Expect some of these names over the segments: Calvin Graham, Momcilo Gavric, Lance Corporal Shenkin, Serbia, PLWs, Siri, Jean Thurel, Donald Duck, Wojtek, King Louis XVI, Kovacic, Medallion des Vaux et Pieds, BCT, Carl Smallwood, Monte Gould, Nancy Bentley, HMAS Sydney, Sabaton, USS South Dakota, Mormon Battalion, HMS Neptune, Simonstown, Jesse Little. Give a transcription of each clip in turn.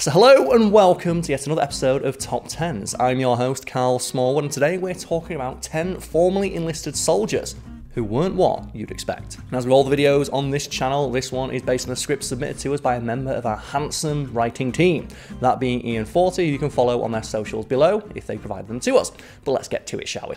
So hello and welcome to yet another episode of Top 10s. I'm your host, Carl Smallwood, and today we're talking about 10 formerly enlisted soldiers who weren't what you'd expect. And as with all the videos on this channel, this one is based on a script submitted to us by a member of our handsome writing team, that being Ian Forty, who you can follow on their socials below if they provide them to us. But let's get to it, shall we?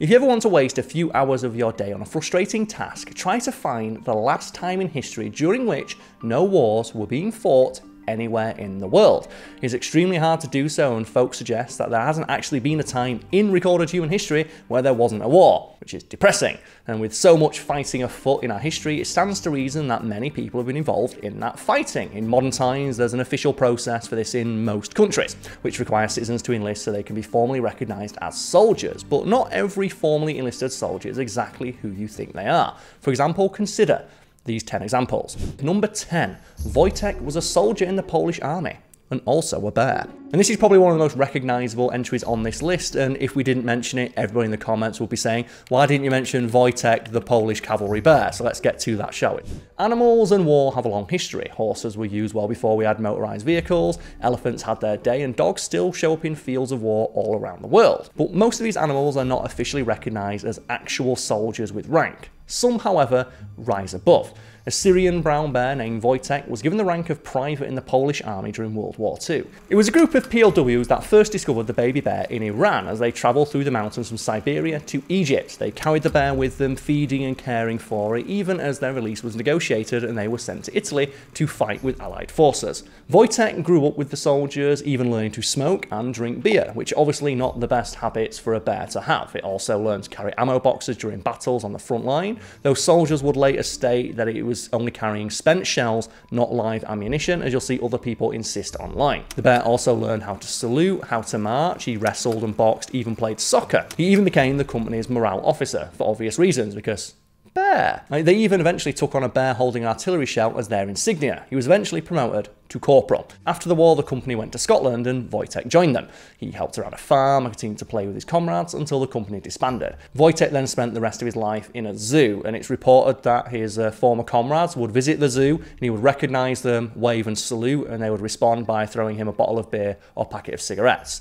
If you ever want to waste a few hours of your day on a frustrating task, try to find the last time in history during which no wars were being fought anywhere in the world. It's extremely hard to do so, and folks suggest that there hasn't actually been a time in recorded human history where there wasn't a war, which is depressing. And with so much fighting afoot in our history, it stands to reason that many people have been involved in that fighting. In modern times, there's an official process for this in most countries, which requires citizens to enlist so they can be formally recognized as soldiers. But not every formally enlisted soldier is exactly who you think they are. For example, consider these 10 examples. Number 10, Wojtek was a soldier in the Polish army and also a bear. And this is probably one of the most recognizable entries on this list, and if we didn't mention it, everybody in the comments will be saying, why didn't you mention Wojtek, the Polish cavalry bear? So let's get to that, shall we? Animals and war have a long history. Horses were used well before we had motorized vehicles, elephants had their day, and dogs still show up in fields of war all around the world. But most of these animals are not officially recognized as actual soldiers with rank. Some, however, rise above. A Syrian brown bear named Wojtek was given the rank of private in the Polish army during World War II. It was a group of PLWs that first discovered the baby bear in Iran as they travelled through the mountains from Siberia to Egypt. They carried the bear with them, feeding and caring for it, even as their release was negotiated and they were sent to Italy to fight with Allied forces. Wojtek grew up with the soldiers, even learning to smoke and drink beer, which obviously not the best habits for a bear to have. It also learned to carry ammo boxes during battles on the front line, though soldiers would later state that it was only carrying spent shells, not live ammunition, as you'll see other people insist online. The bear also learned how to salute, how to march, he wrestled and boxed, even played soccer. He even became the company's morale officer, for obvious reasons, because bear. They even eventually took on a bear holding an artillery shell as their insignia. He was eventually promoted to corporal. After the war, the company went to Scotland and Wojtek joined them. He helped around a farm and continued to play with his comrades until the company disbanded. Wojtek then spent the rest of his life in a zoo, and it's reported that his former comrades would visit the zoo and he would recognise them, wave and salute, and they would respond by throwing him a bottle of beer or packet of cigarettes,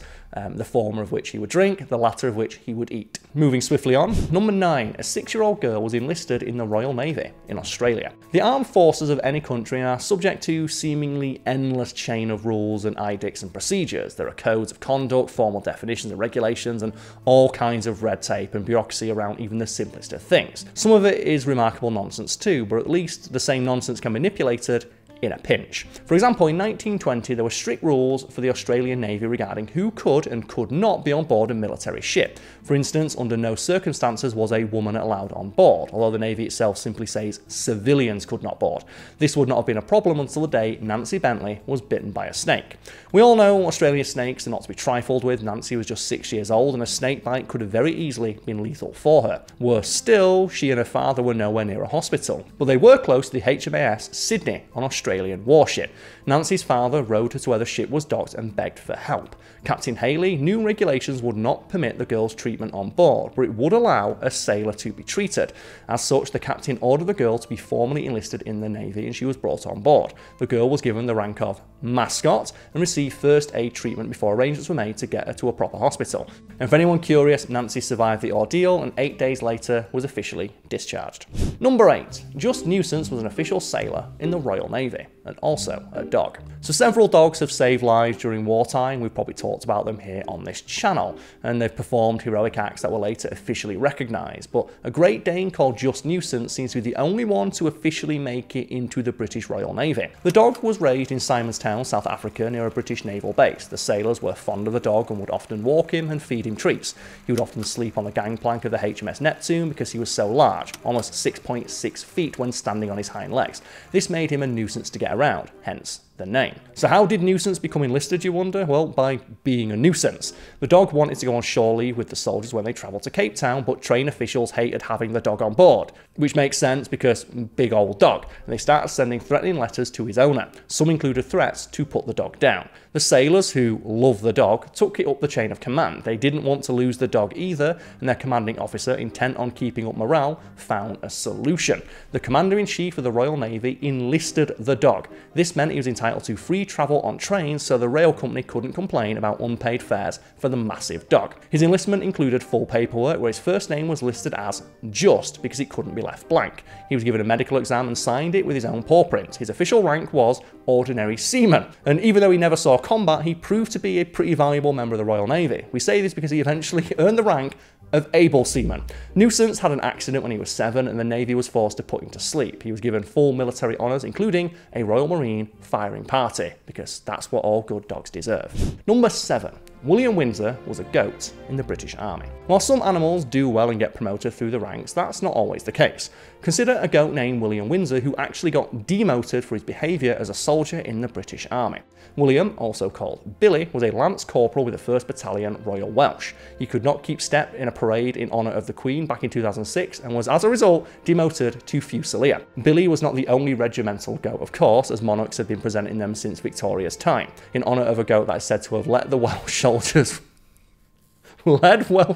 the former of which he would drink, the latter of which he would eat. Moving swiftly on. Number 9. A 6-year-old girl was enlisted in the Royal Navy in Australia. The armed forces of any country are subject to seemingly endless chain of rules and edicts and procedures. There are codes of conduct, formal definitions and regulations, and all kinds of red tape and bureaucracy around even the simplest of things. Some of it is remarkable nonsense too, but at least the same nonsense can be manipulated in a pinch. For example, in 1920 there were strict rules for the Australian Navy regarding who could and could not be on board a military ship. For instance, under no circumstances was a woman allowed on board, although the Navy itself simply says civilians could not board. This would not have been a problem until the day Nancy Bentley was bitten by a snake. We all know Australian snakes are not to be trifled with. Nancy was just 6 years old and a snake bite could have very easily been lethal for her. Worse still, she and her father were nowhere near a hospital, but they were close to the HMAS Sydney on Australian warship. Nancy's father rowed her to where the ship was docked and begged for help. Captain Haley knew regulations would not permit the girl's treatment on board, but it would allow a sailor to be treated. As such, the captain ordered the girl to be formally enlisted in the Navy and she was brought on board. The girl was given the rank of mascot and received first aid treatment before arrangements were made to get her to a proper hospital. And for anyone curious, Nancy survived the ordeal and 8 days later was officially discharged. Number 8. Just Nuisance was an official sailor in the Royal Navy, and also a dog. So several dogs have saved lives during wartime. We've probably talked about them here on this channel, and they've performed heroic acts that were later officially recognised, but a Great Dane called Just Nuisance seems to be the only one to officially make it into the British Royal Navy. The dog was raised in Simonstown, South Africa, near a British naval base. The sailors were fond of the dog and would often walk him and feed him treats. He would often sleep on the gangplank of the HMS Neptune because he was so large, almost 6.6 feet when standing on his hind legs. This made him a nuisance to get get around, hence the name. So how did Nuisance become enlisted, you wonder? Well, by being a nuisance. The dog wanted to go on shore leave with the soldiers when they travelled to Cape Town, but train officials hated having the dog on board, which makes sense because big old dog, and they started sending threatening letters to his owner. Some included threats to put the dog down. The sailors, who loved the dog, took it up the chain of command. They didn't want to lose the dog either, and their commanding officer, intent on keeping up morale, found a solution. The Commander-in-Chief of the Royal Navy enlisted the dog. This meant he was entitled to free travel on trains, so the rail company couldn't complain about unpaid fares for the massive dog. His enlistment included full paperwork, where his first name was listed as Just because it couldn't be left blank. He was given a medical exam and signed it with his own paw print. His official rank was Ordinary Seaman, and even though he never saw combat, he proved to be a pretty valuable member of the Royal Navy. We say this because he eventually earned the rank of Able Seaman. Nuisance had an accident when he was 7, and the Navy was forced to put him to sleep. He was given full military honours, including a Royal Marine firing party, because that's what all good dogs deserve. Number 7. William Windsor was a goat in the British Army. While some animals do well and get promoted through the ranks, that's not always the case. Consider a goat named William Windsor, who actually got demoted for his behaviour as a soldier in the British Army. William, also called Billy, was a Lance Corporal with the 1st Battalion Royal Welsh. He could not keep step in a parade in honour of the Queen back in 2006 and was, as a result, demoted to Fusilier. Billy was not the only regimental goat, of course, as monarchs have been presenting them since Victoria's time, in honour of a goat that is said to have led Welsh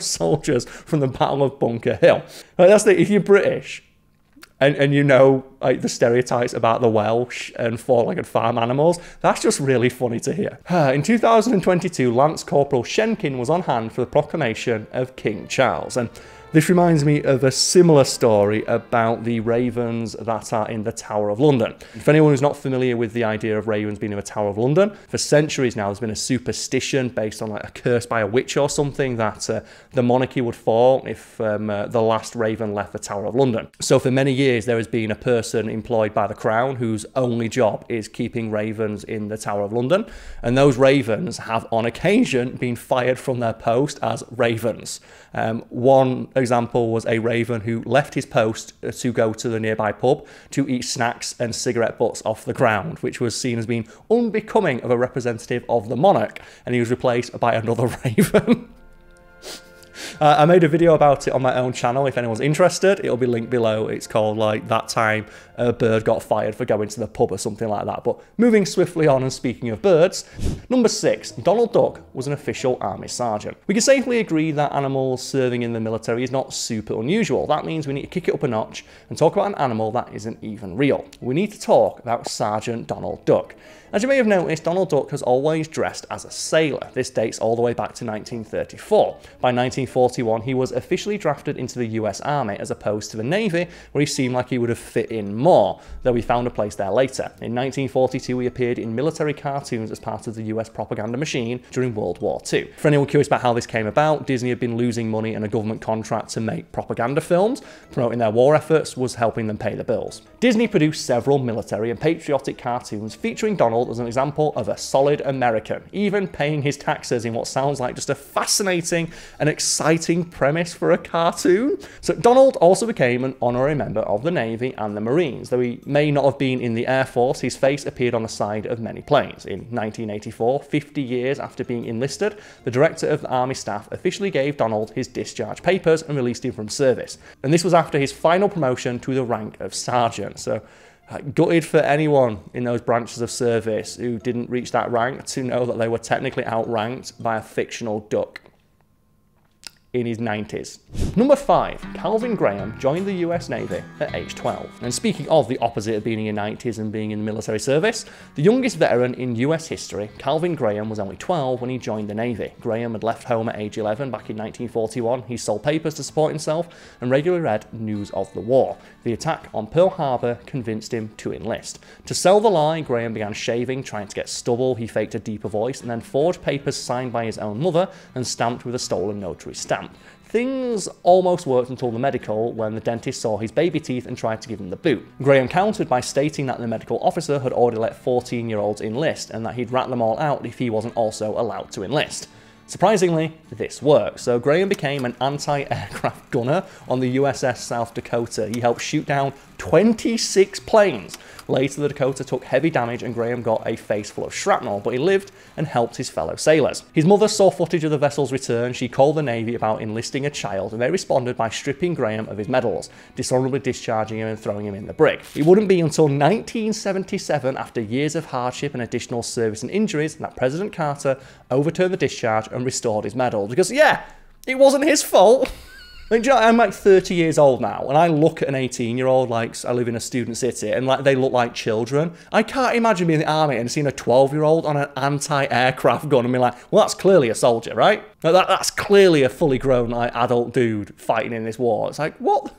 soldiers from the Battle of Bunker Hill. Like, that's the, if you're British and you know, like, the stereotypes about the Welsh and four-legged farm animals, that's just really funny to hear. In 2022, Lance Corporal Shenkin was on hand for the proclamation of King Charles, and this reminds me of a similar story about the ravens that are in the Tower of London. For anyone who's not familiar with the idea of ravens being in the Tower of London, for centuries now there's been a superstition based on, like, a curse by a witch or something, that the monarchy would fall if the last raven left the Tower of London. So for many years there has been a person employed by the Crown whose only job is keeping ravens in the Tower of London, and those ravens have on occasion been fired from their post as ravens. One example was a raven who left his post to go to the nearby pub to eat snacks and cigarette butts off the ground, which was seen as being unbecoming of a representative of the monarch, and he was replaced by another raven. I made a video about it on my own channel. If anyone's interested, it'll be linked below. It's called, like, That Time a Bird Got Fired for Going to the Pub or something like that. But moving swiftly on and speaking of birds, number 6, Donald Duck was an official army sergeant. We can safely agree that animals serving in the military is not super unusual. That means we need to kick it up a notch and talk about an animal that isn't even real. We need to talk about Sergeant Donald Duck. As you may have noticed, Donald Duck has always dressed as a sailor. This dates all the way back to 1934. By 1941, he was officially drafted into the US Army as opposed to the Navy, where he seemed like he would have fit in more, though he found a place there later. In 1942, he appeared in military cartoons as part of the US propaganda machine during World War II. For anyone curious about how this came about, Disney had been losing money and a government contract to make propaganda films. Promoting their war efforts was helping them pay the bills. Disney produced several military and patriotic cartoons featuring Donald as an example of a solid American, even paying his taxes in what sounds like just a fascinating and exciting premise for a cartoon. So Donald also became an honorary member of the Navy and the Marines. Though he may not have been in the Air Force, his face appeared on the side of many planes. In 1984, 50 years after being enlisted, the Director of the Army Staff officially gave Donald his discharge papers and released him from service. And this was after his final promotion to the rank of sergeant. So gutted for anyone in those branches of service who didn't reach that rank to know that they were technically outranked by a fictional duck in his 90s. Number 5, Calvin Graham joined the US Navy at age 12. And speaking of the opposite of being in your 90s and being in the military service, the youngest veteran in US history, Calvin Graham was only 12 when he joined the Navy. Graham had left home at age 11 back in 1941. He sold papers to support himself and regularly read news of the war. The attack on Pearl Harbor convinced him to enlist. To sell the lie, Graham began shaving, trying to get stubble. He faked a deeper voice and then forged papers signed by his own mother and stamped with a stolen notary stamp. Things almost worked until the medical, when the dentist saw his baby teeth and tried to give him the boot. Graham countered by stating that the medical officer had already let 14-year-olds enlist and that he'd rat them all out if he wasn't also allowed to enlist. Surprisingly, this worked, so Graham became an anti-aircraft gunner on the USS South Dakota. He helped shoot down 26 planes. Later, the Dakota took heavy damage and Graham got a face full of shrapnel, but he lived and helped his fellow sailors. His mother saw footage of the vessel's return. She called the Navy about enlisting a child, and they responded by stripping Graham of his medals, dishonorably discharging him and throwing him in the brig. It wouldn't be until 1977, after years of hardship and additional service and injuries, that President Carter overturned the discharge and restored his medal. Because, yeah, it wasn't his fault. I'm like 30 years old now, and I look at an 18-year-old, like I live in a student city, and like they look like children. I can't imagine being in the army and seeing a 12-year-old on an anti-aircraft gun and be like, well, that's clearly a soldier, right? That's clearly a fully grown adult dude fighting in this war. It's like, what?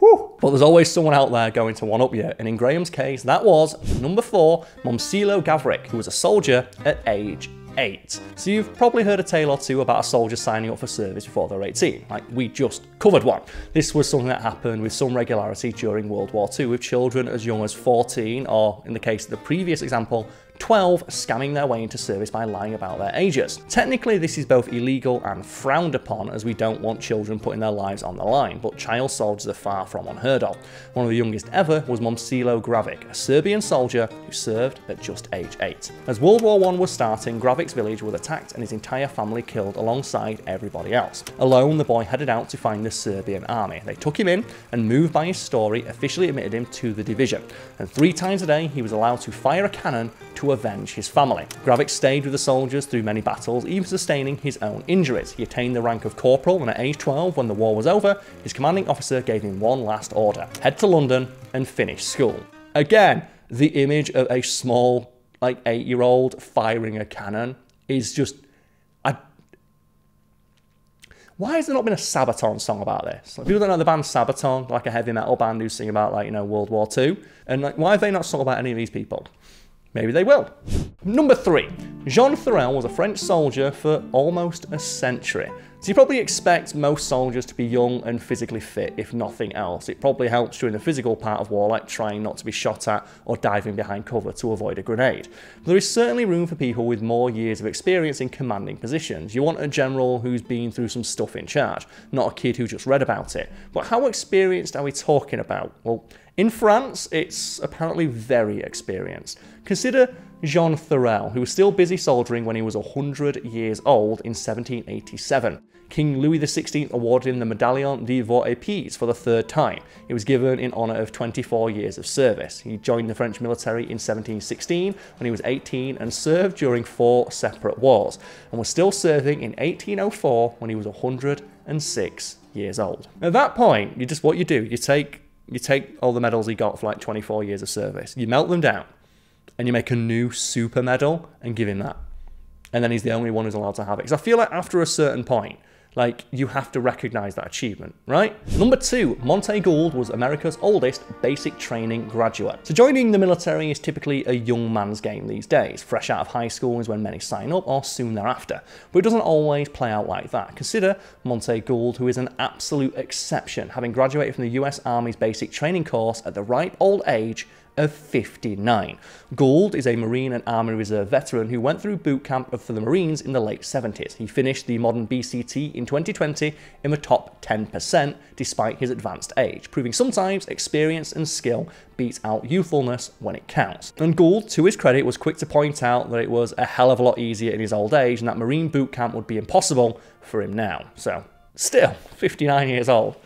Whew. But there's always someone out there going to one-up you, and in Graham's case, that was number 4, Momcilo Gavric, who was a soldier at age 8. So you've probably heard a tale or two about a soldier signing up for service before they're 18, like we just covered one. This was something that happened with some regularity during World War II, with children as young as 14, or in the case of the previous example, 12, scamming their way into service by lying about their ages. Technically, this is both illegal and frowned upon, as we don't want children putting their lives on the line, but child soldiers are far from unheard of. One of the youngest ever was Momcilo Gavric, a Serbian soldier who served at just age 8. As World War I was starting, Gravic's village was attacked and his entire family killed alongside everybody else. Alone, the boy headed out to find the Serbian army. They took him in and, moved by his story, officially admitted him to the division, and 3 times a day he was allowed to fire a cannon to avenge his family. Gavric stayed with the soldiers through many battles, even sustaining his own injuries. He attained the rank of corporal, and at age 12, when the war was over, his commanding officer gave him one last order: head to London and finish school. Again, the image of a small, like, 8-year-old firing a cannon is just... Why has there not been a Sabaton song about this? Like, people don't know the band Sabaton, like a heavy metal band who sing about, like, you know, World War II. And, like, why have they not sung about any of these people? Maybe they will. Number 3, Jean Thurel was a French soldier for almost a century. So you probably expect most soldiers to be young and physically fit, if nothing else. It probably helps during the physical part of war, like trying not to be shot at or diving behind cover to avoid a grenade. But there is certainly room for people with more years of experience in commanding positions. You want a general who's been through some stuff in charge, not a kid who just read about it. But how experienced are we talking about? Well, in France, it's apparently very experienced. Consider Jean Thurel, who was still busy soldiering when he was 100 years old in 1787. King Louis XVI awarded him the Medallion des Vaux et Pieds for the 3rd time. It was given in honour of 24 years of service. He joined the French military in 1716 when he was 18 and served during 4 separate wars, and was still serving in 1804 when he was 106 years old. At that point, you just, what you take... You take all the medals he got for like 24 years of service, you melt them down, and you make a new super medal and give him that. And then he's the only one who's allowed to have it. Because I feel like after a certain point, like, you have to recognize that achievement, right? Number 2, Monte Gould was America's oldest basic training graduate. So joining the military is typically a young man's game these days. Fresh out of high school is when many sign up, or soon thereafter. But it doesn't always play out like that. Consider Monte Gould, who is an absolute exception, having graduated from the US Army's basic training course at the ripe old age of 59. Gould is a Marine and Army Reserve veteran who went through boot camp for the Marines in the late 70s. He finished the modern BCT in 2020 in the top 10% despite his advanced age, proving sometimes experience and skill beats out youthfulness when it counts. And Gould, to his credit, was quick to point out that it was a hell of a lot easier in his old age and that Marine boot camp would be impossible for him now. So, still, 59 years old.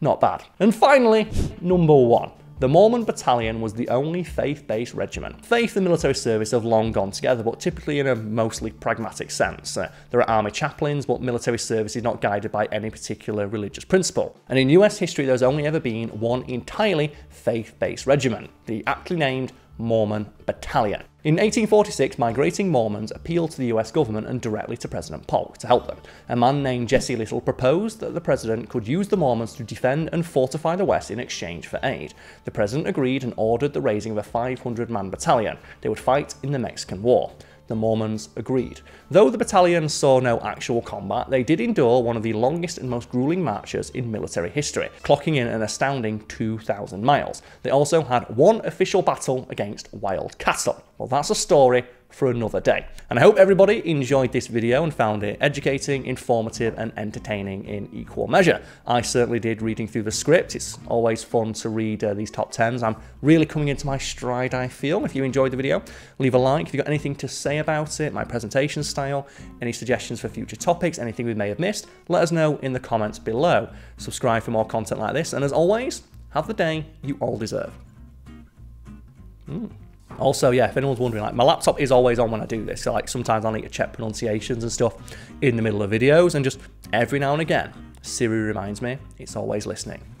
Not bad. And finally, number 1. The Mormon Battalion was the only faith-based regiment. Faith and military service have long gone together, but typically in a mostly pragmatic sense. There are army chaplains, but military service is not guided by any particular religious principle. And in US history, there's only ever been one entirely faith-based regiment, the aptly named Mormon Battalion. In 1846, migrating Mormons appealed to the US government and directly to President Polk to help them. A man named Jesse Little proposed that the president could use the Mormons to defend and fortify the West in exchange for aid. The president agreed and ordered the raising of a 500-man battalion. They would fight in the Mexican War. The Mormons agreed. Though the battalion saw no actual combat, they did endure one of the longest and most grueling marches in military history, clocking in an astounding 2,000 miles. They also had one official battle against wild cattle. Well, that's a story for another day. And I hope everybody enjoyed this video and found it educating, informative, and entertaining in equal measure. I certainly did reading through the script. It's always fun to read these top 10s. I'm really coming into my stride, I feel. If you enjoyed the video, leave a like. If you've got anything to say about it, my presentation style, any suggestions for future topics, anything we may have missed, let us know in the comments below. Subscribe for more content like this, and as always, have the day you all deserve. Also, yeah, if anyone's wondering, like, my laptop is always on when I do this, so like sometimes I need to check pronunciations and stuff in the middle of videos, and just every now and again, Siri reminds me it's always listening.